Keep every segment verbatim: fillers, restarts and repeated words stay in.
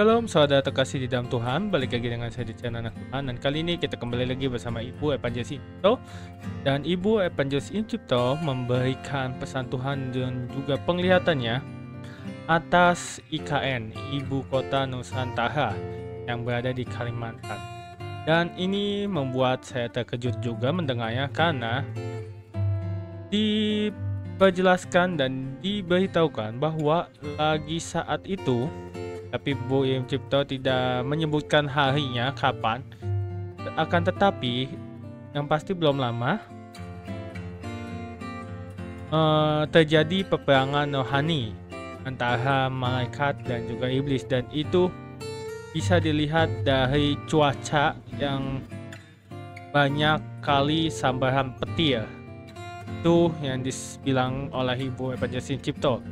Shalom saudara terkasih di dalam Tuhan, balik lagi dengan saya di channel Anak Tuhan. Dan kali ini kita kembali lagi bersama Ibu Iin Tjipto. Dan Ibu Iin Tjipto memberikan pesan Tuhan dan juga penglihatannya atas I K N, Ibu Kota Nusantara, yang berada di Kalimantan. Dan ini membuat saya terkejut juga mendengarnya, karena diperjelaskan dan diberitahukan bahwa lagi saat itu, tapi Bu Iin Tjipto tidak menyebutkan harinya kapan. Akan tetapi yang pasti belum lama eh, terjadi peperangan rohani antara malaikat dan juga iblis, dan itu bisa dilihat dari cuaca yang banyak kali sambaran petir. Itu yang dibilang oleh Ibu Iin Tjipto.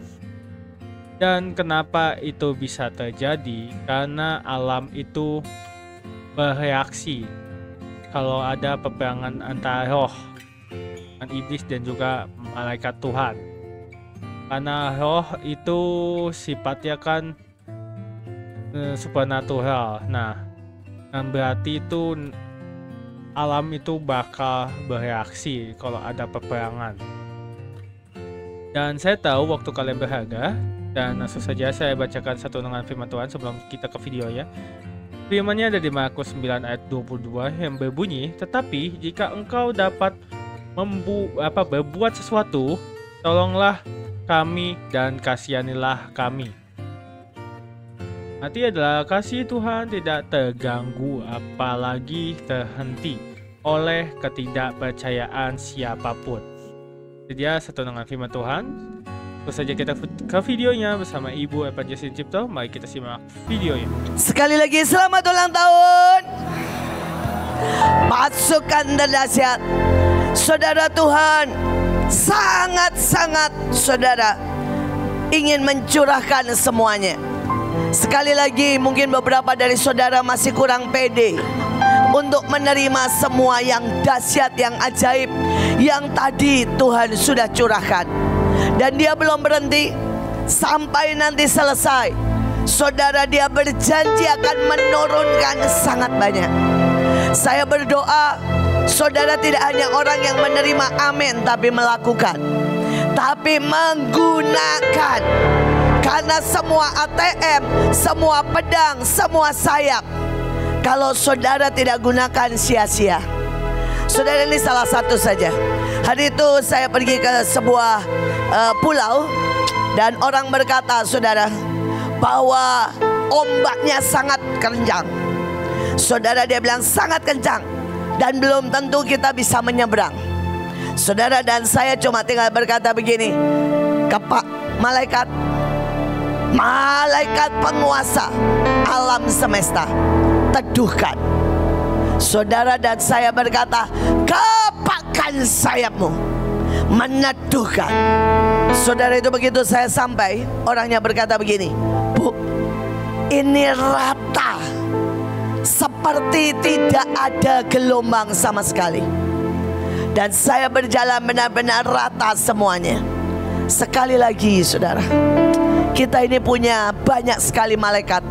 Dan kenapa itu bisa terjadi? Karena alam itu bereaksi kalau ada peperangan antara roh dan iblis dan juga malaikat Tuhan. Karena roh itu sifatnya kan e, supernatural. Nah, dan berarti itu alam itu bakal bereaksi kalau ada peperangan. Dan saya tahu waktu kalian berharga. Dan langsung saja saya bacakan satu dengan firman Tuhan sebelum kita ke video ya. Firmannya ada di Markus sembilan ayat dua puluh dua yang berbunyi, "Tetapi jika engkau dapat membu apa berbuat sesuatu, tolonglah kami dan kasihanilah kami." Artinya adalah kasih Tuhan tidak terganggu apalagi terhenti oleh ketidakpercayaan siapapun. Jadi ya, satu dengan firman Tuhan. Langsung saja kita ke videonya bersama Ibu Iin Tjipto. Mari kita simak videonya. Sekali lagi selamat ulang tahun. Pasukan dahsyat. Saudara, Tuhan sangat-sangat saudara ingin mencurahkan semuanya. Sekali lagi mungkin beberapa dari saudara masih kurang pede untuk menerima semua yang dahsyat, yang ajaib, yang tadi Tuhan sudah curahkan. Dan dia belum berhenti sampai nanti selesai. Saudara, dia berjanji akan menurunkan sangat banyak. Saya berdoa, saudara tidak hanya orang yang menerima amin, tapi melakukan, tapi menggunakan. Karena semua A T M, semua pedang, semua sayap, kalau saudara tidak gunakan, sia-sia. Saudara, ini salah satu saja. Hari itu saya pergi ke sebuah uh, pulau, dan orang berkata, saudara, bahwa ombaknya sangat kencang. Saudara, dia bilang sangat kencang dan belum tentu kita bisa menyeberang. Saudara, dan saya cuma tinggal berkata begini ke Pak Malaikat, Malaikat penguasa alam semesta, teduhkan. Saudara, dan saya berkata, kepakkan sayapmu, meneduhkan. Saudara, itu begitu saya sampai, orangnya berkata begini, "Bu, ini rata, seperti tidak ada gelombang sama sekali." Dan saya berjalan benar-benar rata semuanya. Sekali lagi saudara, kita ini punya banyak sekali malaikat,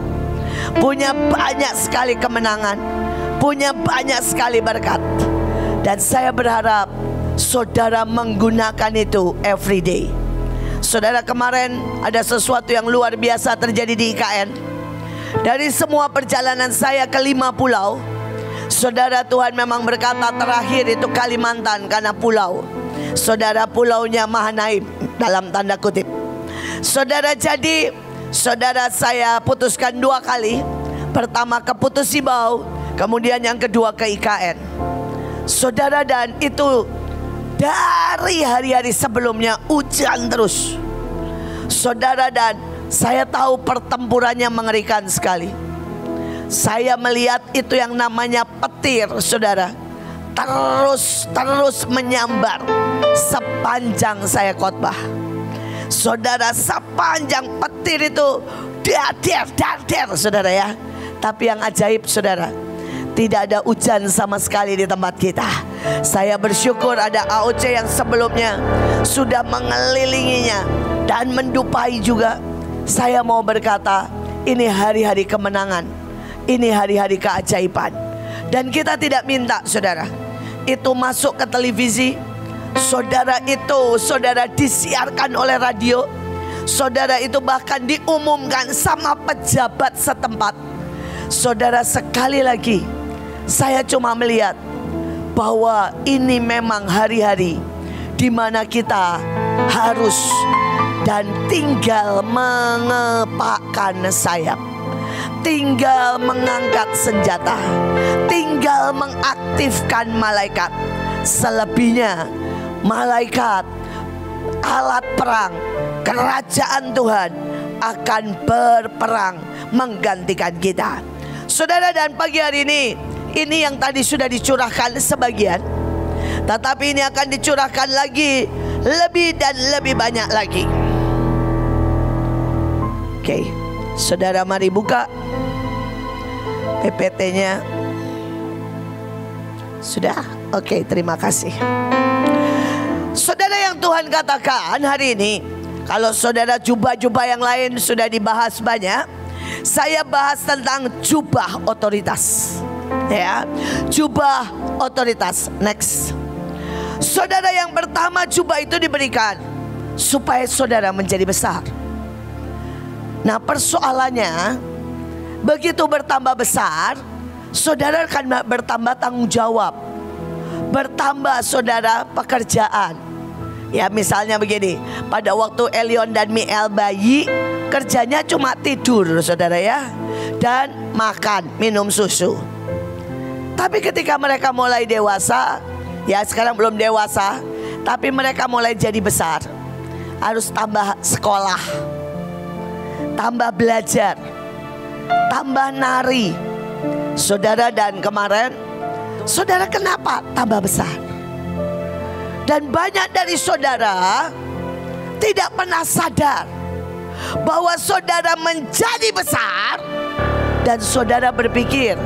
punya banyak sekali kemenangan, punya banyak sekali berkat. Dan saya berharap saudara menggunakan itu every day. Saudara, kemarin ada sesuatu yang luar biasa terjadi di I K N. Dari semua perjalanan saya ke lima pulau, saudara, Tuhan memang berkata terakhir itu Kalimantan, karena pulau. Saudara, pulaunya Mahanaim dalam tanda kutip. Saudara, jadi saudara, saya putuskan dua kali. Pertama ke Putusibau, kemudian yang kedua ke I K N. Saudara, dan itu dari hari-hari sebelumnya hujan terus. Saudara, dan saya tahu pertempurannya mengerikan sekali. Saya melihat itu yang namanya petir, saudara, terus-terus menyambar sepanjang saya khotbah. Saudara, sepanjang petir itu dader-dader, saudara ya. Tapi yang ajaib, saudara, tidak ada hujan sama sekali di tempat kita. Saya bersyukur ada A O C yang sebelumnya sudah mengelilinginya dan mendupai juga. Saya mau berkata, Ini hari-hari kemenangan. Ini hari-hari keajaiban. Dan kita tidak minta, saudara, itu masuk ke televisi. Saudara itu, saudara disiarkan oleh radio. Saudara itu bahkan diumumkan sama pejabat setempat. Saudara, sekali lagi saya cuma melihat bahwa ini memang hari-hari di mana kita harus dan tinggal mengepakkan sayap, tinggal mengangkat senjata, tinggal mengaktifkan malaikat. Selebihnya malaikat, alat perang, kerajaan Tuhan akan berperang menggantikan kita. Saudara, dan pagi hari ini, ini yang tadi sudah dicurahkan sebagian, tetapi ini akan dicurahkan lagi, lebih dan lebih banyak lagi. Oke, saudara, mari buka P P T-nya. Sudah? Oke, terima kasih. Saudara, yang Tuhan katakan hari ini, kalau saudara jubah-jubah yang lain sudah dibahas banyak, saya bahas tentang jubah otoritas. Ya, jubah otoritas. Next. Saudara, yang pertama, jubah itu diberikan supaya saudara menjadi besar. Nah, persoalannya, begitu bertambah besar, saudara akan bertambah tanggung jawab, bertambah saudara pekerjaan. Ya, misalnya begini, pada waktu Elyon dan Miel bayi, kerjanya cuma tidur, saudara, ya, dan makan, minum susu. Tapi ketika mereka mulai dewasa, ya, sekarang belum dewasa, tapi mereka mulai jadi besar, harus tambah sekolah, tambah belajar, tambah nari. Saudara, dan kemarin, saudara kenapa tambah besar? Dan banyak dari saudara tidak pernah sadar bahwa saudara menjadi besar, dan saudara berpikir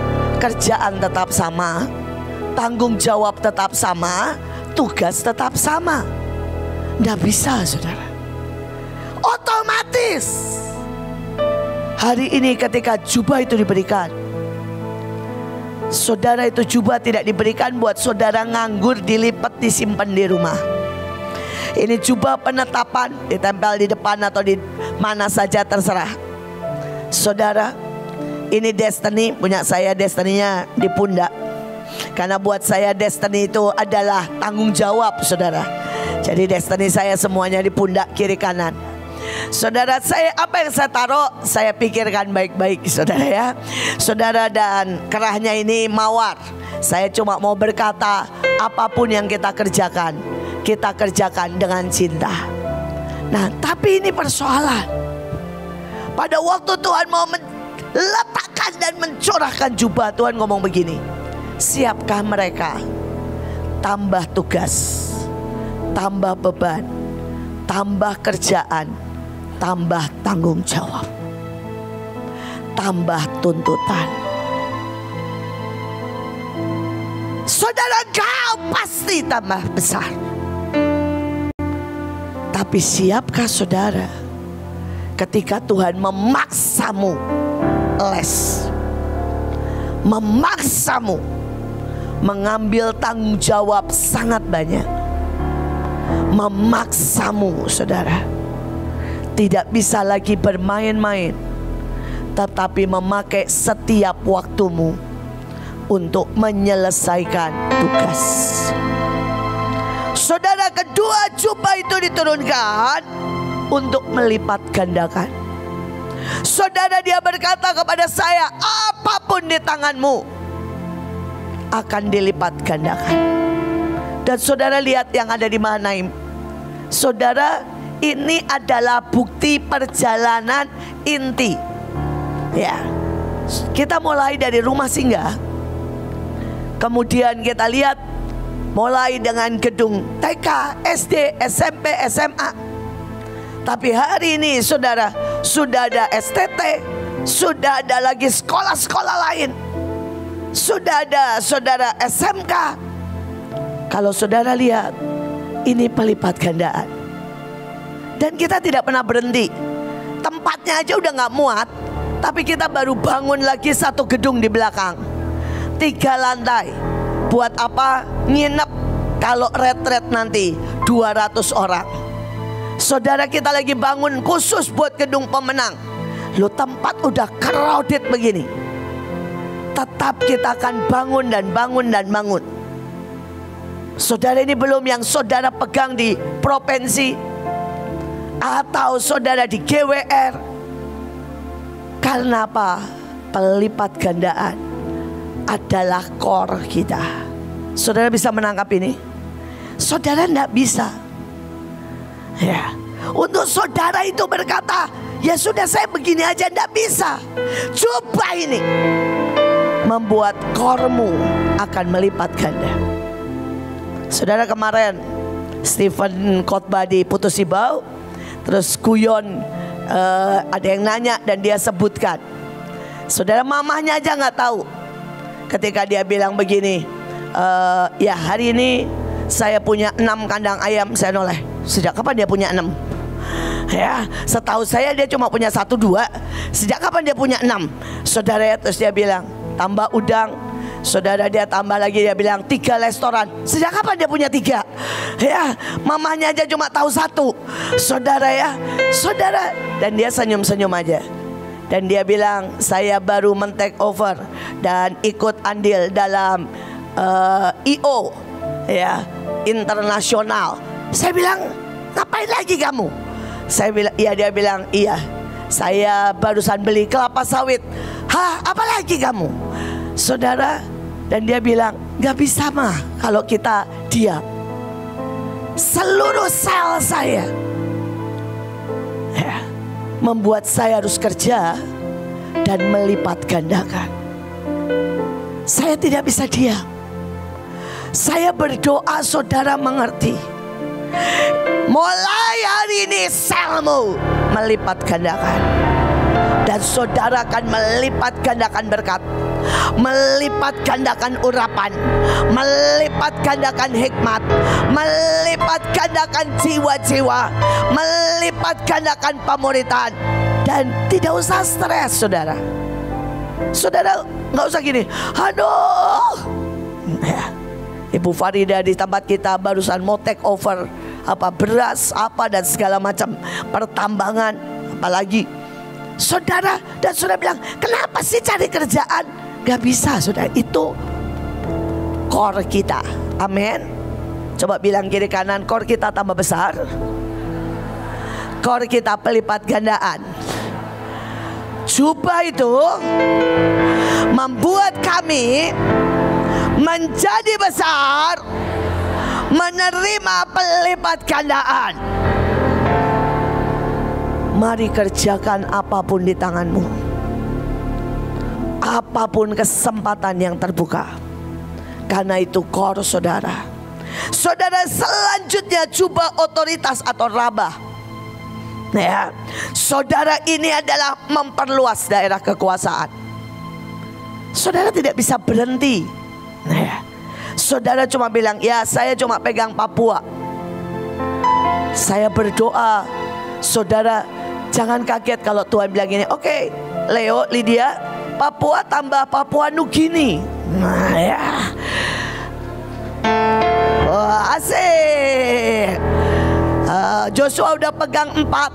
kerjaan tetap sama, tanggung jawab tetap sama, tugas tetap sama. Nggak bisa, saudara. Otomatis. Hari ini ketika jubah itu diberikan, saudara itu jubah tidak diberikan buat saudara nganggur, dilipat, disimpan di rumah. Ini jubah penetapan, ditempel di depan atau di mana saja terserah. Saudara, ini destiny punya saya, destiny-nya di pundak. Karena buat saya destiny itu adalah tanggung jawab, saudara. Jadi destiny saya semuanya di pundak, kiri kanan. Saudara, saya apa yang saya taruh, saya pikirkan baik-baik, saudara, ya. Saudara, dan kerahnya ini mawar. Saya cuma mau berkata, apapun yang kita kerjakan, kita kerjakan dengan cinta. Nah, tapi ini persoalan. Pada waktu Tuhan mau meletakkan dan mencurahkan jubah, Tuhan ngomong begini, siapkah mereka tambah tugas, tambah beban, tambah kerjaan, tambah tanggung jawab, tambah tuntutan. Saudara, kau pasti tambah besar. Tapi siapkah saudara ketika Tuhan memaksamu les, memaksamu mengambil tanggung jawab sangat banyak, memaksamu, saudara, tidak bisa lagi bermain-main, tetapi memakai setiap waktumu untuk menyelesaikan tugas. Saudara, kedua, jubah itu diturunkan untuk melipat gandakan. Saudara, dia berkata kepada saya, apapun di tanganmu akan dilipat gandakan. Dan saudara lihat yang ada di Mahanaim. Saudara, ini adalah bukti perjalanan inti. Ya, kita mulai dari rumah singgah, kemudian kita lihat mulai dengan gedung T K, S D, S M P, S M A. Tapi hari ini, saudara, sudah ada S T T, sudah ada lagi sekolah-sekolah lain, sudah ada saudara S M K. Kalau saudara lihat, ini pelipat gandaan. Dan kita tidak pernah berhenti. Tempatnya aja udah gak muat, Tapi kita baru bangun lagi satu gedung di belakang, tiga lantai. Buat apa? Nginep kalau retret nanti dua ratus orang. Saudara, kita lagi bangun khusus buat gedung pemenang. Lo tempat udah crowded begini, tetap kita akan bangun dan bangun dan bangun. Saudara, ini belum yang saudara pegang di provinsi atau saudara di G W R. Karena apa? Pelipat gandaan adalah core kita. Saudara bisa menangkap ini? Saudara tidak bisa. Ya, untuk saudara itu berkata, ya sudah saya begini aja, tidak bisa. Coba ini membuat kormu akan melipat ganda. Saudara, kemarin Stephen khotbah di Putusibau, terus Kuyon. Uh, ada yang nanya dan dia sebutkan. Saudara, mamahnya aja nggak tahu. Ketika dia bilang begini, uh, ya hari ini saya punya enam kandang ayam. Saya noleh, sejak kapan dia punya enam? Ya, setahu saya dia cuma punya satu dua. Sejak kapan dia punya enam? Saudara, ya, terus dia bilang tambah udang. Saudara, dia tambah lagi, dia bilang tiga restoran. Sejak kapan dia punya tiga? Ya, mamahnya aja cuma tahu satu. Saudara, ya, saudara, dan dia senyum-senyum aja. Dan dia bilang, saya baru men-take over dan ikut andil dalam uh, I O, ya, internasional. Saya bilang, ngapain lagi kamu? Saya bilang, iya. Dia bilang, iya, saya barusan beli kelapa sawit. Hah, apalagi kamu? Saudara, dan dia bilang, gak bisa mah kalau kita diam. Seluruh sel saya, ya, membuat saya harus kerja dan melipat gandakan. Saya tidak bisa diam. Saya berdoa saudara mengerti. Mulai hari ini selmu melipat gandakan. Dan saudara akan melipat gandakan berkat, melipat gandakan urapan, melipat gandakan hikmat, melipat gandakan jiwa-jiwa, melipat gandakan pemuritan. Dan tidak usah stres saudara. Saudara nggak usah gini, aduh. Ibu Farida di tempat kita barusan mau take over apa beras apa dan segala macam pertambangan apalagi. Saudara, dan saudara bilang, kenapa sih cari kerjaan? Gak bisa saudara, itu core kita. Amin. Coba bilang kiri kanan, core kita tambah besar. Core kita pelipat gandaan. Coba itu membuat kami menjadi besar, menerima pelipat gandaan. Mari kerjakan apapun di tanganmu, apapun kesempatan yang terbuka. Karena itu core saudara. Saudara, selanjutnya coba otoritas atau rabah, ya. Saudara, ini adalah memperluas daerah kekuasaan. Saudara tidak bisa berhenti, ya. Saudara cuma bilang, ya saya cuma pegang Papua. Saya berdoa saudara, jangan kaget kalau Tuhan bilang gini, oke okay, Leo, Lydia, Papua tambah Papua Nugini. Nah, ya. Wah, asik. Uh, Joshua udah pegang empat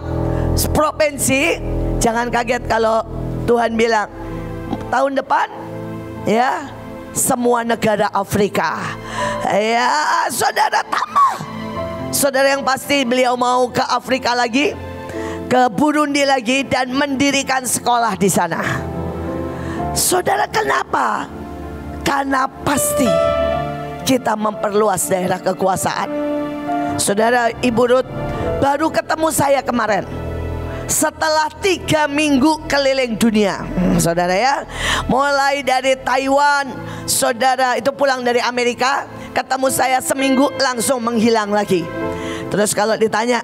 provinsi. Jangan kaget kalau Tuhan bilang tahun depan, ya, semua negara Afrika. Ya, saudara tambah. Saudara, yang pasti beliau mau ke Afrika lagi, ke Burundi lagi, dan mendirikan sekolah di sana. Saudara, kenapa? Karena pasti kita memperluas daerah kekuasaan. Saudara, Ibu Ruth baru ketemu saya kemarin setelah tiga minggu keliling dunia. hmm, Saudara, ya, mulai dari Taiwan. Saudara itu pulang dari Amerika, ketemu saya seminggu langsung menghilang lagi. Terus kalau ditanya,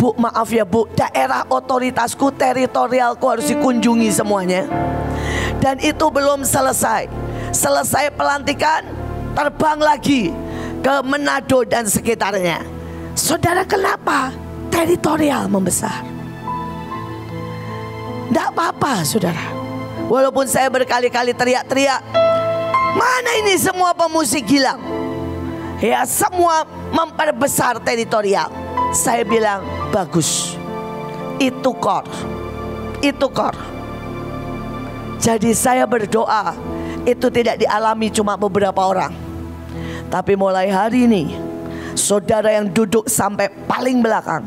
Bu maaf ya Bu, daerah otoritasku, teritorialku harus dikunjungi semuanya. Dan itu belum selesai. Selesai pelantikan, terbang lagi ke Manado dan sekitarnya. Saudara, kenapa? Teritorial membesar. Tidak apa-apa saudara. Walaupun saya berkali-kali teriak-teriak, mana ini semua pemusik hilang, ya semua memperbesar teritorial. Saya bilang bagus, itu kor, itu kor. Jadi saya berdoa itu tidak dialami cuma beberapa orang, tapi mulai hari ini saudara yang duduk sampai paling belakang,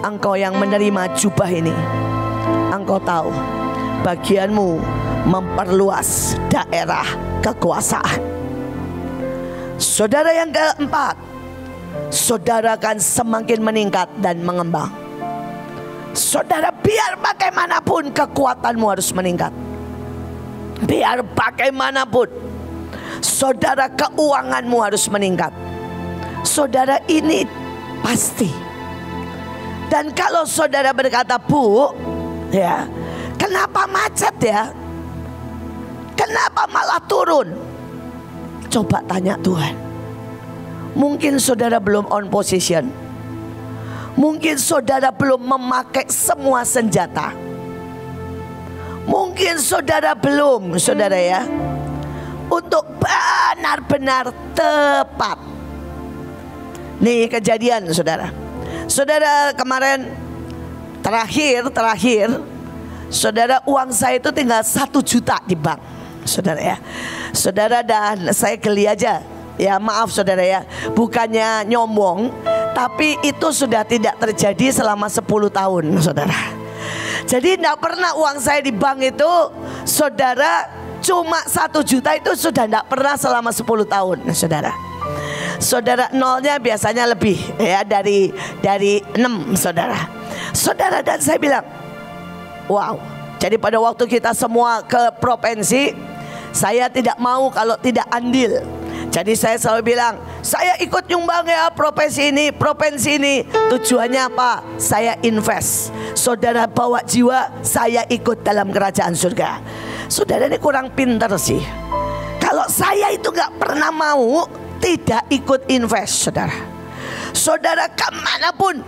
engkau yang menerima jubah ini, engkau tahu bagianmu memperluas daerah kekuasaan. Saudara yang keempat, saudara akan semakin meningkat dan mengembang. Saudara biar bagaimanapun kekuatanmu harus meningkat. Biar bagaimanapun saudara keuanganmu harus meningkat. Saudara ini pasti. Dan kalau saudara berkata, "Bu, ya, kenapa macet ya? Kenapa malah turun?" Coba tanya Tuhan. Mungkin saudara belum on position. Mungkin saudara belum memakai semua senjata. Mungkin saudara belum, saudara ya, untuk benar-benar tepat. Nih kejadian saudara. Saudara kemarin terakhir, terakhir, saudara uang saya itu tinggal satu juta di bank, saudara ya. Saudara dan saya geli aja, ya maaf saudara ya, bukannya nyombong, tapi itu sudah tidak terjadi selama sepuluh tahun, saudara. Jadi tidak pernah uang saya di bank itu, saudara, cuma satu juta itu sudah tidak pernah selama sepuluh tahun, saudara. Saudara nolnya biasanya lebih ya dari dari enam, saudara. Saudara dan saya bilang, wow. Jadi pada waktu kita semua ke provinsi, saya tidak mau kalau tidak andil. Jadi saya selalu bilang, saya ikut nyumbang ya provinsi ini, provinsi ini. Tujuannya apa? Saya invest. Saudara bawa jiwa, saya ikut dalam kerajaan surga. Saudara ini kurang pintar sih. Kalau saya itu nggak pernah mau tidak ikut invest, saudara. Saudara kemanapun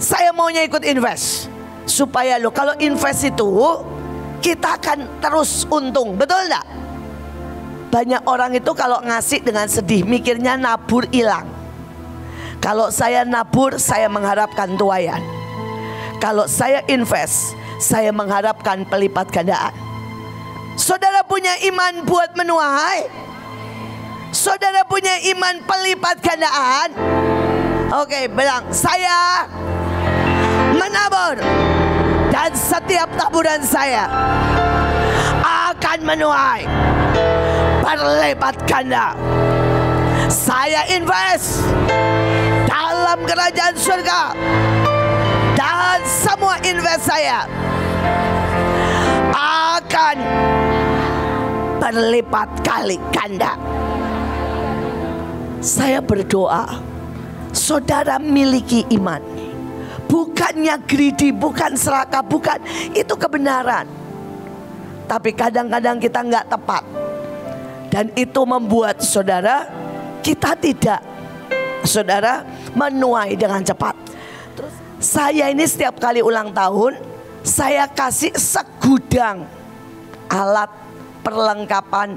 saya maunya ikut invest. Supaya lo kalau invest itu kita akan terus untung. Betul enggak? Banyak orang itu kalau ngasih dengan sedih, mikirnya nabur hilang. Kalau saya nabur, saya mengharapkan tuayan. Kalau saya invest, saya mengharapkan pelipat gandaan. Saudara punya iman buat menuai? Saudara punya iman pelipat gandaan? Oke, bilang saya menabur dan setiap taburan saya akan menuai berlipat ganda. Saya invest dalam kerajaan surga dan semua invest saya akan berlipat kali ganda. Saya berdoa saudara miliki iman. Bukannya greedy, bukan serakah, bukan. Itu kebenaran. Tapi kadang-kadang kita nggak tepat. Dan itu membuat saudara, kita tidak, saudara, menuai dengan cepat. Terus, saya ini setiap kali ulang tahun, saya kasih segudang alat perlengkapan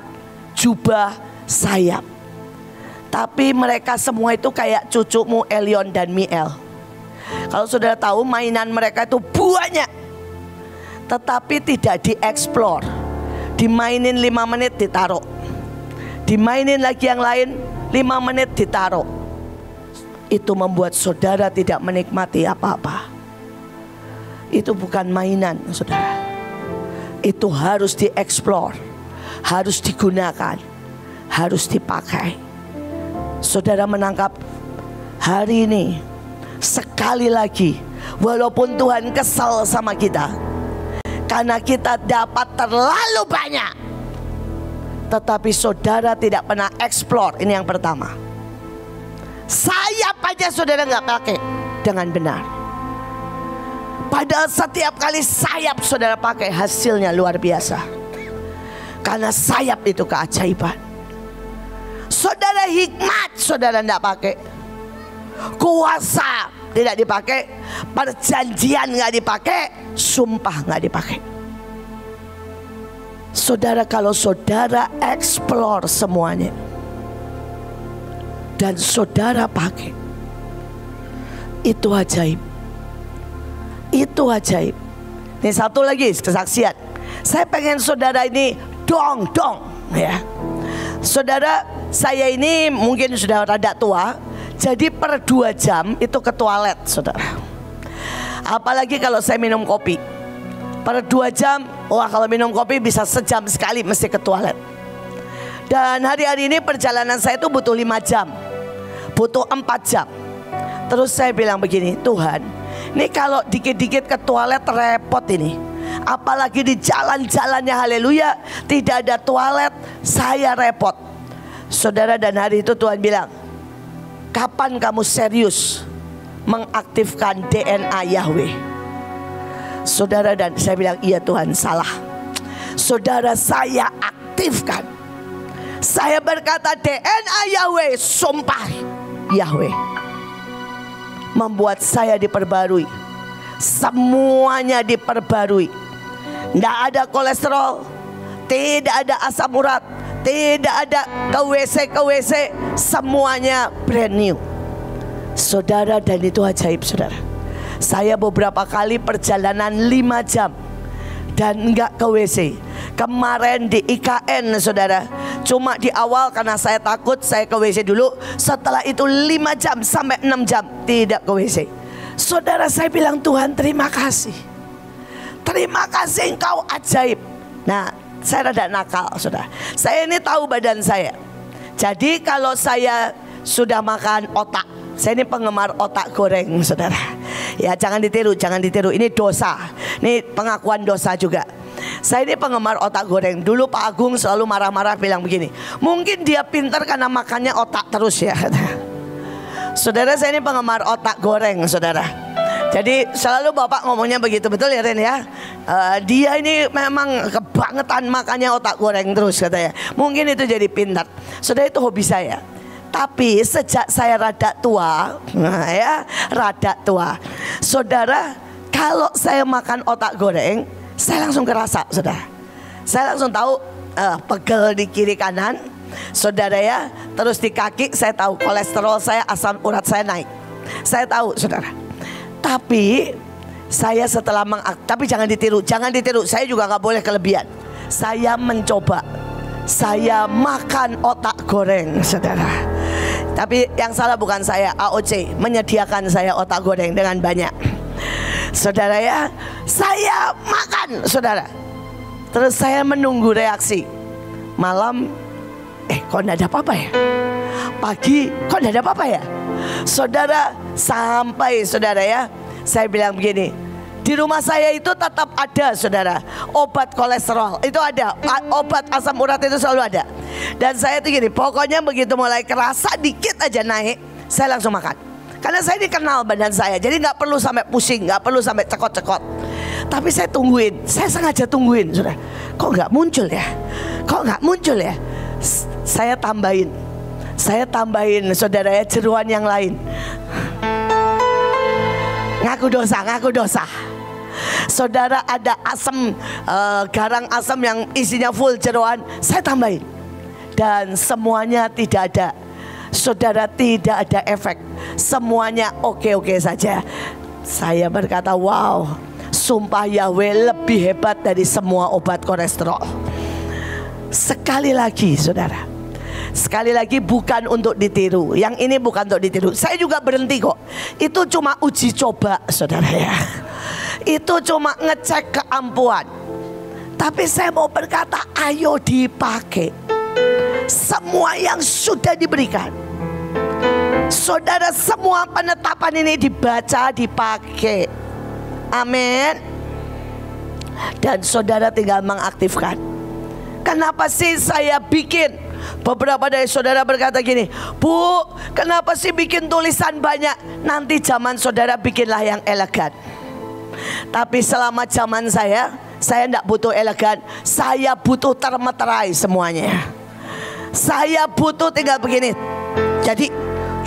jubah sayap. Tapi mereka semua itu kayak cucumu Elyon dan Miel. Kalau saudara tahu mainan mereka itu banyak, tetapi tidak dieksplor. Dimainin lima menit ditaruh, dimainin lagi yang lain lima menit ditaruh. Itu membuat saudara tidak menikmati apa-apa. Itu bukan mainan saudara. Itu harus dieksplor, harus digunakan, harus dipakai. Saudara menangkap hari ini. Sekali lagi, walaupun Tuhan kesal sama kita karena kita dapat terlalu banyak, tetapi saudara tidak pernah eksplor. Ini yang pertama. Sayap aja saudara nggak pakai dengan benar. Padahal setiap kali sayap saudara pakai, hasilnya luar biasa. Karena sayap itu keajaiban. Saudara hikmat saudara tidak pakai, kuasa tidak dipakai, perjanjian nggak dipakai, sumpah nggak dipakai. Saudara, kalau saudara explore semuanya dan saudara pakai, itu ajaib, itu ajaib. Ini satu lagi kesaksian. Saya pengen saudara ini dong dong ya. Saudara, saya ini mungkin sudah rada tua, jadi per dua jam itu ke toilet, saudara. Apalagi kalau saya minum kopi, per dua jam, wah kalau minum kopi bisa sejam sekali mesti ke toilet. Dan hari-hari ini perjalanan saya itu butuh lima jam, butuh empat jam. Terus saya bilang begini, Tuhan, ini kalau dikit-dikit ke toilet repot ini. Apalagi di jalan-jalannya, haleluya, tidak ada toilet, saya repot. Saudara, dan hari itu Tuhan bilang, kapan kamu serius mengaktifkan D N A Yahweh? Saudara, dan saya bilang, iya Tuhan, salah. Saudara, saya aktifkan. Saya berkata, D N A Yahweh, sumpah Yahweh, membuat saya diperbarui. Semuanya diperbarui. Tidak ada kolesterol, tidak ada asam urat, tidak ada ke W C-ke W C, semuanya brand new. Saudara, dan itu ajaib, saudara. Saya beberapa kali perjalanan lima jam dan enggak ke W C. Kemarin di I K N, saudara, cuma di awal karena saya takut, saya ke W C dulu. Setelah itu lima jam sampai enam jam tidak ke W C. Saudara, saya bilang, Tuhan terima kasih, terima kasih engkau ajaib. Nah, saya rada nakal, saudara. Saya ini tahu badan saya. Jadi kalau saya sudah makan otak, saya ini penggemar otak goreng, saudara. Ya, jangan ditiru, jangan ditiru. Ini dosa, ini pengakuan dosa juga. Saya ini penggemar otak goreng. Dulu Pak Agung selalu marah-marah bilang begini, mungkin dia pintar karena makannya otak terus ya. Saudara, saya ini penggemar otak goreng, saudara. Jadi selalu bapak ngomongnya begitu, betul ya Ren ya. uh, Dia ini memang kebangetan makannya otak goreng terus katanya. Mungkin itu jadi pintar. Saudara, itu hobi saya. Tapi sejak saya rada tua, nah ya, rada tua, saudara, kalau saya makan otak goreng, saya langsung kerasa, saudara. Saya langsung tahu uh, pegel di kiri kanan, saudara ya. Terus di kaki saya tahu kolesterol saya, asam urat saya naik. Saya tahu, saudara. Tapi saya setelah mengaktifkan, tapi jangan ditiru, jangan ditiru. Saya juga nggak boleh kelebihan. Saya mencoba, saya makan otak goreng, saudara. Tapi yang salah bukan saya, A O C menyediakan saya otak goreng dengan banyak, saudara ya. Saya makan, saudara. Terus saya menunggu reaksi. Malam, eh kok gak ada apa-apa ya? Pagi, kok gak ada apa-apa ya? Saudara, sampai saudara ya, saya bilang begini, di rumah saya itu tetap ada, saudara, obat kolesterol itu ada, obat asam urat itu selalu ada. Dan saya tuh gini, pokoknya begitu mulai kerasa dikit aja naik, saya langsung makan. Karena saya dikenal badan saya, jadi gak perlu sampai pusing, gak perlu sampai cekot-cekot. Tapi saya tungguin, saya sengaja tungguin, saudara. Kok gak muncul ya? Kok gak muncul ya? Saya tambahin, saya tambahin, saudara ya, jeruan yang lain. Ngaku dosa, ngaku dosa. Saudara, ada asam, uh, garang asam yang isinya full jeruan, saya tambahin. Dan semuanya tidak ada, saudara, tidak ada efek. Semuanya oke-oke saja. Saya berkata, wow, sumpah Yahweh lebih hebat dari semua obat kolesterol. Sekali lagi, saudara, sekali lagi bukan untuk ditiru. Yang ini bukan untuk ditiru. Saya juga berhenti kok. Itu cuma uji coba, saudara ya. Itu cuma ngecek keampuan. Tapi saya mau berkata, ayo dipakai semua yang sudah diberikan. Saudara, semua penetapan ini dibaca, dipakai. Amin. Dan saudara tinggal mengaktifkan. Kenapa sih saya bikin? Beberapa dari saudara berkata gini, Bu, kenapa sih bikin tulisan banyak? Nanti zaman saudara bikinlah yang elegan. Tapi selama zaman saya, saya tidak butuh elegan. Saya butuh termeterai semuanya. Saya butuh tinggal begini. Jadi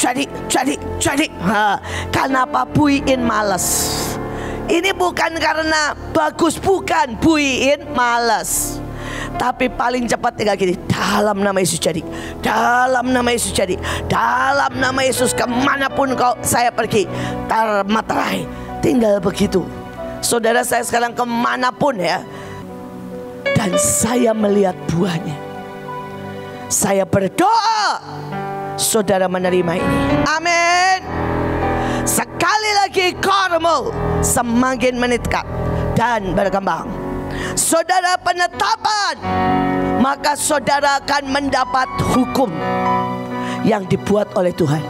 jadi, jadi, jadi. Ha, karena apa Bu Iin malas? Ini bukan karena bagus, bukan. Bu Iin malas. Tapi paling cepat tinggal gini, dalam nama Yesus jadi, dalam nama Yesus jadi, dalam nama Yesus kemanapun kau saya pergi termaterai. Tinggal begitu. Saudara, saya sekarang kemanapun ya, dan saya melihat buahnya. Saya berdoa saudara menerima ini. Amin. Sekali lagi kormul semakin meningkat dan berkembang. Saudara penetapan, maka saudara akan mendapat hukum yang dibuat oleh Tuhan,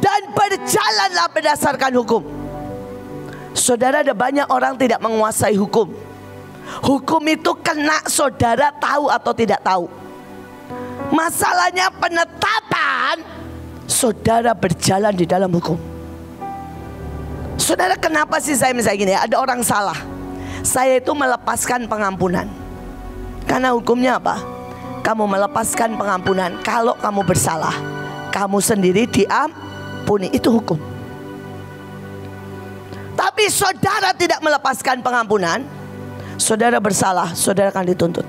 dan berjalanlah berdasarkan hukum. Saudara, ada banyak orang tidak menguasai hukum. Hukum itu kena saudara tahu atau tidak tahu. Masalahnya penetapan, saudara berjalan di dalam hukum. Saudara, kenapa sih saya misalnya gini ya, ada orang salah, saya itu melepaskan pengampunan. Karena hukumnya apa? Kamu melepaskan pengampunan. Kalau kamu bersalah, kamu sendiri diampuni. Itu hukum. Tapi saudara tidak melepaskan pengampunan, saudara bersalah, saudara akan dituntut.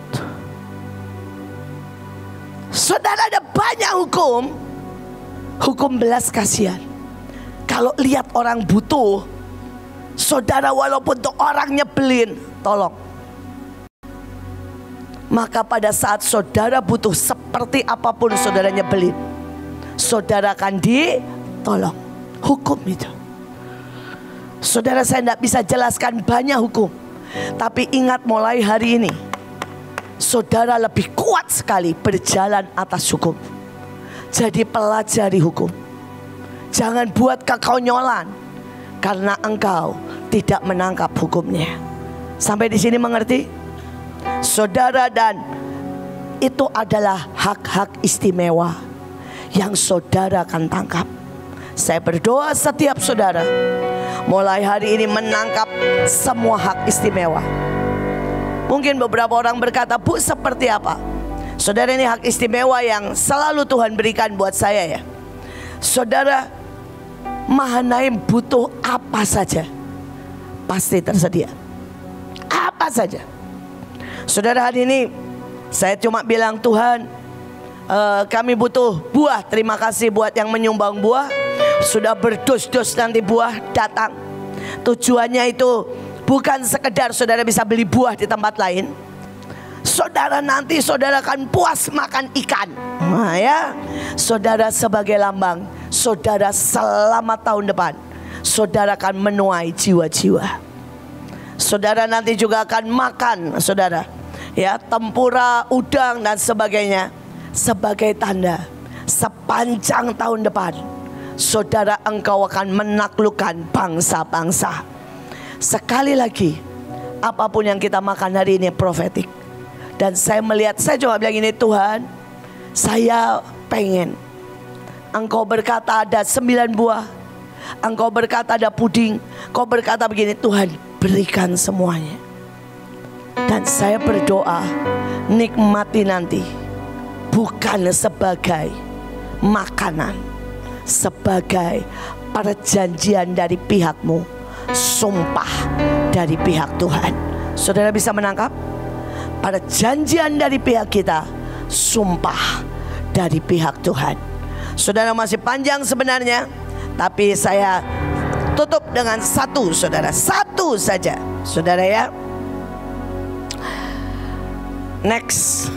Saudara, ada banyak hukum. Hukum belas kasihan. Kalau lihat orang butuh, saudara walaupun tuh orang nyebelin, tolong. Maka pada saat saudara butuh, seperti apapun saudara nyebelin, saudara akan ditolong. Hukum itu. Saudara, saya tidak bisa jelaskan banyak hukum. Tapi ingat, mulai hari ini saudara lebih kuat sekali berjalan atas hukum. Jadi pelajari hukum. Jangan buat kekonyolan, karena engkau tidak menangkap hukumnya. Sampai di sini mengerti? Saudara, dan itu adalah hak-hak istimewa yang saudara akan tangkap. Saya berdoa setiap saudara mulai hari ini menangkap semua hak istimewa. Mungkin beberapa orang berkata, Bu seperti apa? Saudara, ini hak istimewa yang selalu Tuhan berikan buat saya ya. Saudara, Mahanaim butuh apa saja pasti tersedia. Apa saja. Saudara, hari ini saya cuma bilang, Tuhan eh, kami butuh buah. Terima kasih buat yang menyumbang buah. Sudah berdus-dus nanti buah datang. Tujuannya itu bukan sekedar saudara bisa beli buah di tempat lain. Saudara, nanti saudara akan puas makan ikan. Nah, ya. Saudara, sebagai lambang saudara selama tahun depan, saudara akan menuai jiwa-jiwa. Saudara nanti juga akan makan, saudara, ya, tempura, udang dan sebagainya, sebagai tanda sepanjang tahun depan, saudara engkau akan menaklukkan bangsa-bangsa. Sekali lagi, apapun yang kita makan hari ini profetik. Dan saya melihat, saya coba bilang ini, Tuhan, saya pengen. Engkau berkata ada sembilan buah. Engkau berkata ada puding. Engkau berkata begini, Tuhan berikan semuanya. Dan saya berdoa, nikmati nanti bukan sebagai makanan, sebagai perjanjian dari pihakmu, sumpah dari pihak Tuhan. Saudara bisa menangkap? Perjanjian dari pihak kita, sumpah dari pihak Tuhan. Saudara, masih panjang sebenarnya, tapi saya tutup dengan satu, saudara, satu saja, saudara ya. Next,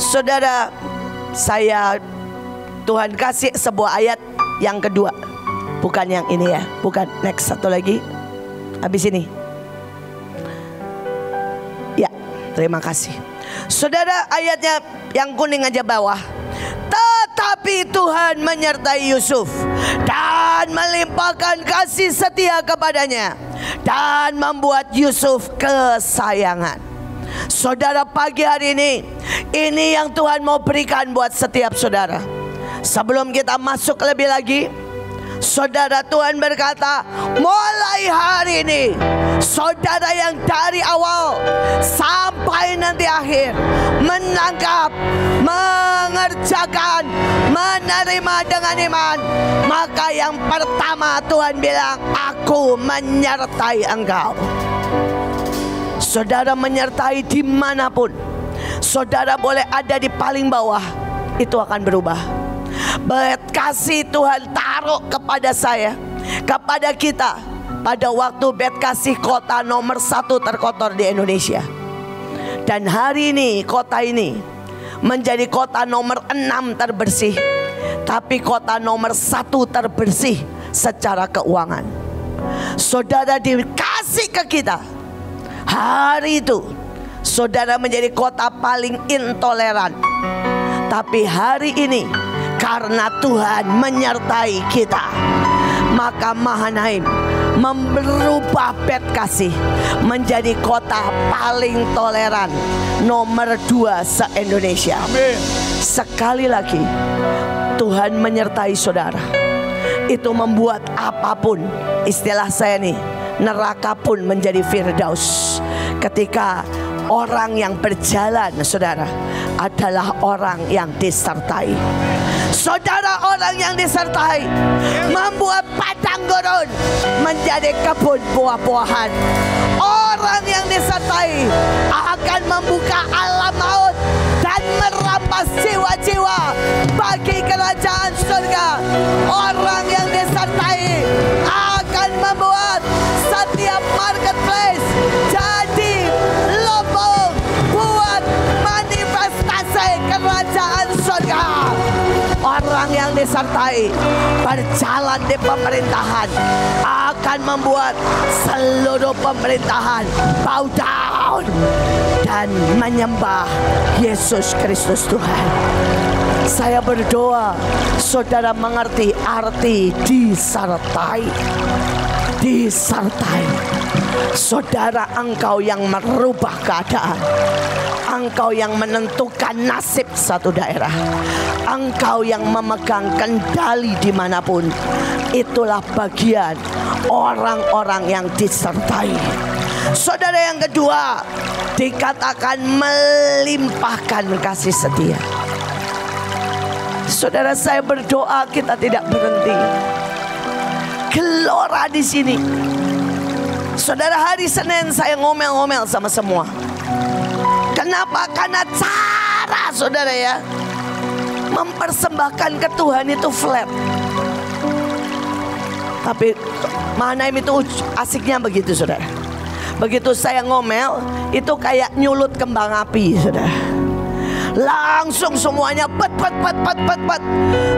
saudara, saya Tuhan kasih sebuah ayat yang kedua, bukan yang ini ya, bukan. Next, satu lagi, habis ini. Ya, terima kasih. Saudara, ayatnya yang kuning aja bawah. Tapi Tuhan menyertai Yusuf dan melimpahkan kasih setia kepadanya dan membuat Yusuf kesayangan. Saudara, pagi hari ini, ini yang Tuhan mau berikan buat setiap saudara. Sebelum kita masuk lebih lagi, Saudara, Tuhan berkata, mulai hari ini saudara yang dari awal sampai nanti akhir menangkap, mengerjakan, menerima dengan iman, maka yang pertama Tuhan bilang, aku menyertai engkau. Saudara menyertai dimanapun. Saudara boleh ada di paling bawah, itu akan berubah. Bet kasih Tuhan taruh kepada saya, kepada kita, pada waktu bet kasih kota nomor satu terkotor di Indonesia. Dan hari ini kota ini menjadi kota nomor enam terbersih, tapi kota nomor satu terbersih secara keuangan. Saudara dikasih ke kita hari itu, saudara menjadi kota paling intoleran, tapi hari ini karena Tuhan menyertai kita, maka Mahanaim merubah bet kasih menjadi kota paling toleran nomor dua se-Indonesia. Amin. Sekali lagi, Tuhan menyertai saudara. Itu membuat apapun, istilah saya nih, neraka pun menjadi firdaus. Ketika orang yang berjalan, saudara, adalah orang yang disertai. Saudara, orang yang disertai membuat padang gurun menjadi kebun buah-buahan. Orang yang disertai akan membuka alam maut dan merampas jiwa-jiwa bagi kerajaan surga. Orang yang disertai akan membuat setiap marketplace jadi lubang buat manifestasi kerajaan surga. Orang yang disertai berjalan di pemerintahan akan membuat seluruh pemerintahan bow down dan menyembah Yesus Kristus Tuhan. Saya berdoa saudara mengerti arti disertai. Disertai. Saudara, engkau yang merubah keadaan, engkau yang menentukan nasib satu daerah, engkau yang memegang kendali dimanapun. Itulah bagian orang-orang yang disertai. Saudara, yang kedua dikatakan melimpahkan kasih setia. Saudara, saya berdoa kita tidak berhenti. Gelora di sini. Saudara, hari Senin saya ngomel-ngomel sama semua. Kenapa? Karena cara saudara ya mempersembahkan ke Tuhan itu flat. Tapi Mahanaim itu asiknya begitu saudara. Begitu saya ngomel, itu kayak nyulut kembang api saudara. Langsung semuanya pet pet pet pet pet pet.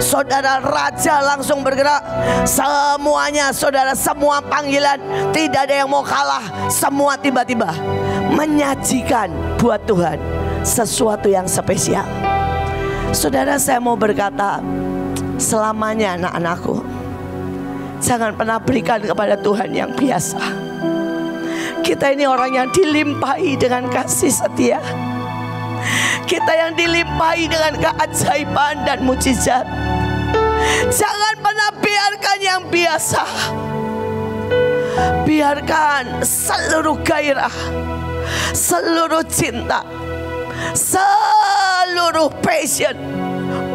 Saudara, raja langsung bergerak. Semuanya saudara, semua panggilan, tidak ada yang mau kalah. Semua tiba-tiba menyajikan buat Tuhan sesuatu yang spesial. Saudara, saya mau berkata selamanya, anak-anakku, jangan pernah berikan kepada Tuhan yang biasa. Kita ini orang yang dilimpahi dengan kasih setia. Kita yang dilimpahi dengan keajaiban dan mujizat. Jangan pernah biarkan yang biasa. Biarkan seluruh gairah, seluruh cinta, seluruh passion,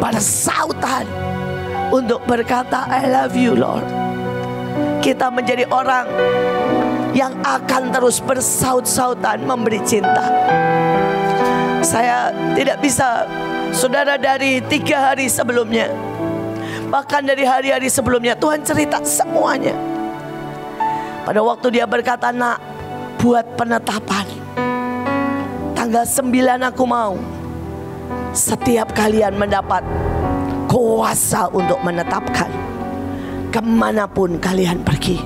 persautan untuk berkata I love you Lord. Kita menjadi orang yang akan terus bersaut-sautan memberi cinta. Saya tidak bisa, saudara, dari tiga hari sebelumnya, bahkan dari hari-hari sebelumnya, Tuhan cerita semuanya. Pada waktu dia berkata, nak, buat penetapan tanggal sembilan aku mau setiap kalian mendapat kuasa untuk menetapkan kemanapun kalian pergi.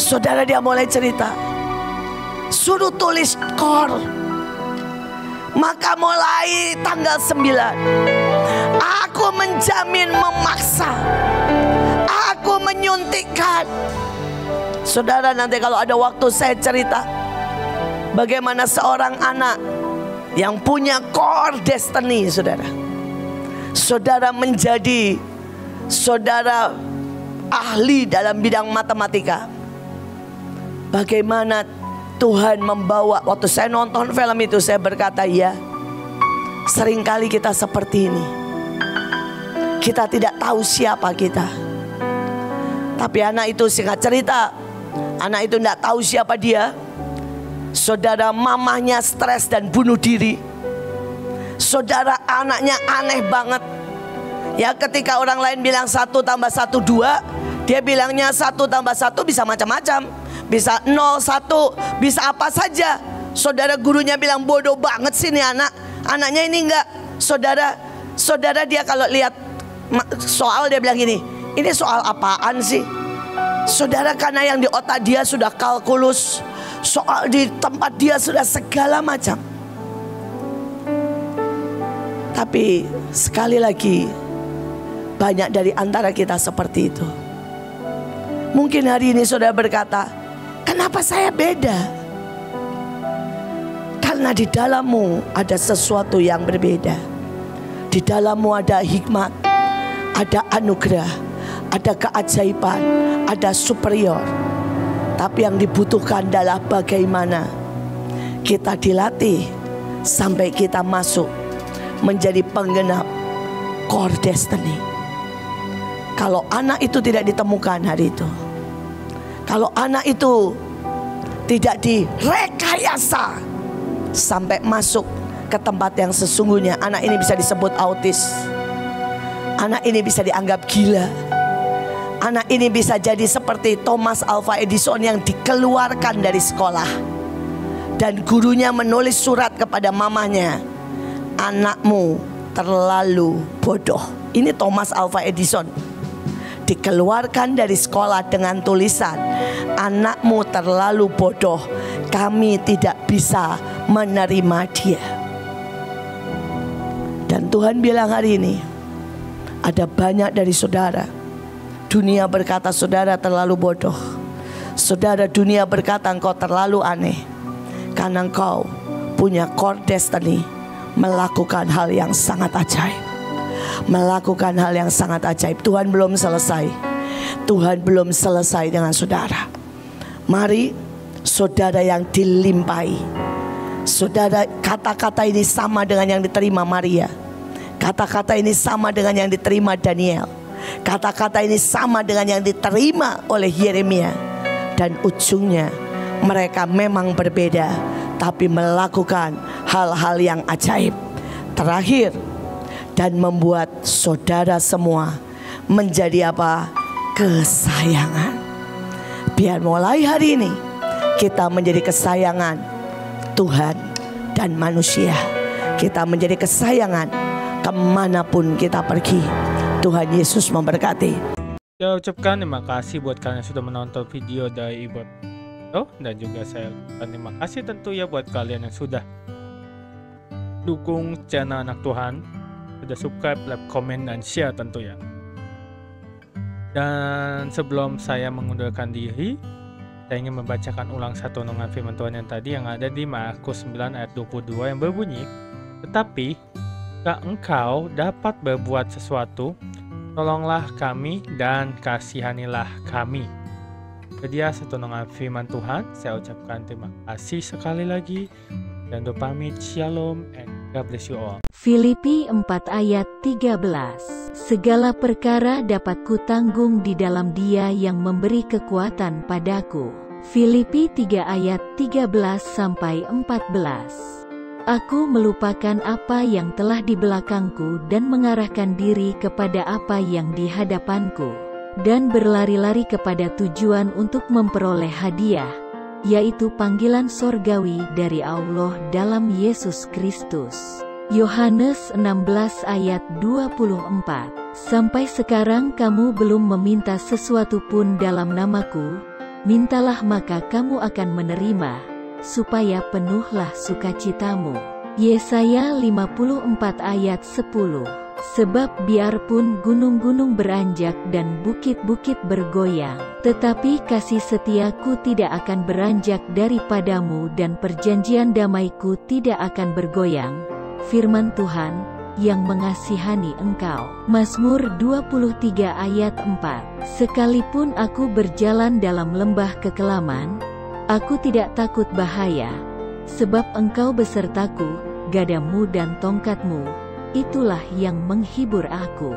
Saudara, dia mulai cerita, suruh tulis kor. Maka mulai tanggal sembilan, aku menjamin, memaksa, aku menyuntikkan. Saudara, nanti kalau ada waktu saya cerita bagaimana seorang anak yang punya core destiny, saudara, saudara menjadi, saudara ahli dalam bidang matematika. Bagaimana Tuhan membawa, waktu saya nonton film itu saya berkata, ya seringkali kita seperti ini. Kita tidak tahu siapa kita. Tapi anak itu, singkat cerita, anak itu tidak tahu siapa dia. Saudara mamahnya stres dan bunuh diri. Saudara anaknya aneh banget. Ya, ketika orang lain bilang satu tambah satu dua, dia bilangnya satu tambah satu bisa macam-macam. Bisa nol satu, bisa apa saja. Saudara gurunya bilang bodoh banget sih nih anak. Anaknya ini enggak, saudara, saudara dia kalau lihat soal dia bilang gini, ini soal apaan sih? Saudara, karena yang di otak dia sudah kalkulus, soal di tempat dia sudah segala macam. Tapi sekali lagi, banyak dari antara kita seperti itu. Mungkin hari ini saudara berkata, kenapa saya beda? Karena di dalammu ada sesuatu yang berbeda. Di dalammu ada hikmat, ada anugerah, ada keajaiban, ada superior. Tapi yang dibutuhkan adalah bagaimana kita dilatih sampai kita masuk menjadi penggenap core destiny. Kalau anak itu tidak ditemukan hari itu, kalau anak itu tidak direkayasa sampai masuk ke tempat yang sesungguhnya, anak ini bisa disebut autis. Anak ini bisa dianggap gila. Anak ini bisa jadi seperti Thomas Alva Edison yang dikeluarkan dari sekolah. Dan gurunya menulis surat kepada mamanya, anakmu terlalu bodoh. Ini Thomas Alva Edison dikeluarkan dari sekolah dengan tulisan, anakmu terlalu bodoh, kami tidak bisa menerima dia. Dan Tuhan bilang hari ini, ada banyak dari saudara, dunia berkata saudara terlalu bodoh. Saudara, dunia berkata engkau terlalu aneh. Karena engkau punya core destiny, melakukan hal yang sangat ajaib. Melakukan hal yang sangat ajaib. Tuhan belum selesai. Tuhan belum selesai dengan saudara. Mari saudara yang dilimpahi. Saudara, kata-kata ini sama dengan yang diterima Maria. Kata-kata ini sama dengan yang diterima Daniel. Kata-kata ini sama dengan yang diterima oleh Yeremia. Dan ujungnya mereka memang berbeda, tapi melakukan hal-hal yang ajaib. Terakhir, dan membuat saudara semua menjadi apa? Kesayangan. Biar mulai hari ini kita menjadi kesayangan Tuhan dan manusia. Kita menjadi kesayangan kemanapun kita pergi. Tuhan Yesus memberkati. Saya ucapkan terima kasih buat kalian yang sudah menonton video dari Ibu Ruth, dan juga saya ucapkan terima kasih tentu ya buat kalian yang sudah dukung channel Anak Tuhan, sudah subscribe, like, komen, dan share tentu ya. Dan sebelum saya mengundurkan diri, saya ingin membacakan ulang satu renungan firman Tuhan yang tadi yang ada di Markus sembilan ayat dua puluh dua yang berbunyi, tetapi jika engkau dapat berbuat sesuatu, tolonglah kami dan kasihanilah kami. Jadi satu renungan firman Tuhan, saya ucapkan terima kasih sekali lagi dan pamit. Shalom and God bless you all. Filipi empat ayat tiga belas. Segala perkara dapat kutanggung di dalam Dia yang memberi kekuatan padaku. Filipi tiga ayat tiga belas sampai empat belas. Aku melupakan apa yang telah di belakangku dan mengarahkan diri kepada apa yang di hadapanku, dan berlari-lari kepada tujuan untuk memperoleh hadiah, yaitu panggilan sorgawi dari Allah dalam Yesus Kristus. Yohanes enam belas ayat dua puluh empat. Sampai sekarang kamu belum meminta sesuatu pun dalam namaku, mintalah maka kamu akan menerima, supaya penuhlah sukacitamu. Yesaya lima puluh empat ayat sepuluh. Sebab biarpun gunung-gunung beranjak dan bukit-bukit bergoyang, tetapi kasih setiaku tidak akan beranjak daripadamu dan perjanjian damaiku tidak akan bergoyang. Firman Tuhan, yang mengasihani engkau. Mazmur dua puluh tiga ayat empat. Sekalipun aku berjalan dalam lembah kekelaman, aku tidak takut bahaya, sebab engkau besertaku, gadamu dan tongkatmu, itulah yang menghibur aku.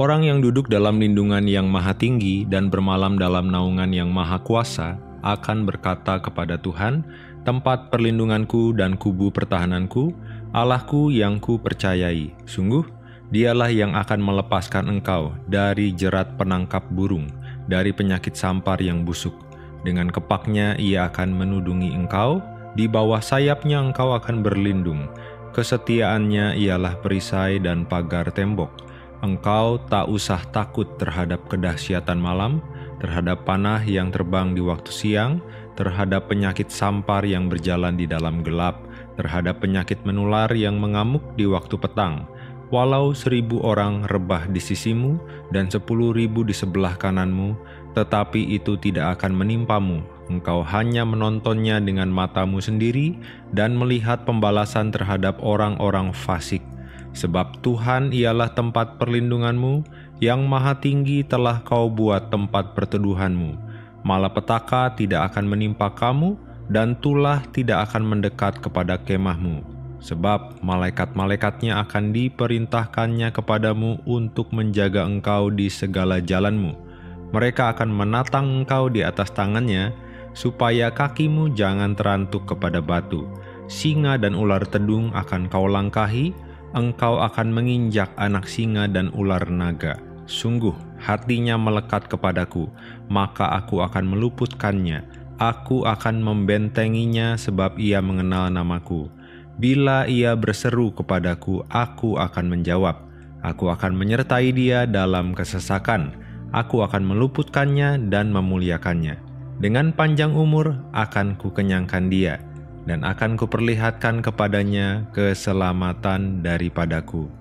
Orang yang duduk dalam lindungan yang maha tinggi dan bermalam dalam naungan yang maha kuasa akan berkata kepada Tuhan, tempat perlindunganku dan kubu pertahananku, Allahku yang ku percayai. Sungguh, dialah yang akan melepaskan engkau dari jerat penangkap burung, dari penyakit sampar yang busuk. Dengan kepaknya ia akan menudungi engkau, di bawah sayapnya engkau akan berlindung. Kesetiaannya ialah perisai dan pagar tembok. Engkau tak usah takut terhadap kedahsyatan malam, terhadap panah yang terbang di waktu siang, terhadap penyakit sampar yang berjalan di dalam gelap, terhadap penyakit menular yang mengamuk di waktu petang. Walau seribu orang rebah di sisimu dan sepuluh ribu di sebelah kananmu, tetapi itu tidak akan menimpamu. Engkau hanya menontonnya dengan matamu sendiri dan melihat pembalasan terhadap orang-orang fasik. Sebab Tuhan ialah tempat perlindunganmu, yang maha tinggi telah kau buat tempat perteduhanmu. Malapetaka tidak akan menimpa kamu, dan tulah tidak akan mendekat kepada kemahmu. Sebab malaikat-malaikatnya akan diperintahkannya kepadamu untuk menjaga engkau di segala jalanmu. Mereka akan menatang engkau di atas tangannya, supaya kakimu jangan terantuk kepada batu. Singa dan ular tedung akan kau langkahi, engkau akan menginjak anak singa dan ular naga. Sungguh, hatinya melekat kepadaku, maka aku akan meluputkannya. Aku akan membentenginya sebab ia mengenal namaku. Bila ia berseru kepadaku, aku akan menjawab. Aku akan menyertai dia dalam kesesakan. Aku akan meluputkannya dan memuliakannya. Dengan panjang umur, akan kukenyangkan dia, dan akan kuperlihatkan kepadanya keselamatan daripadaku.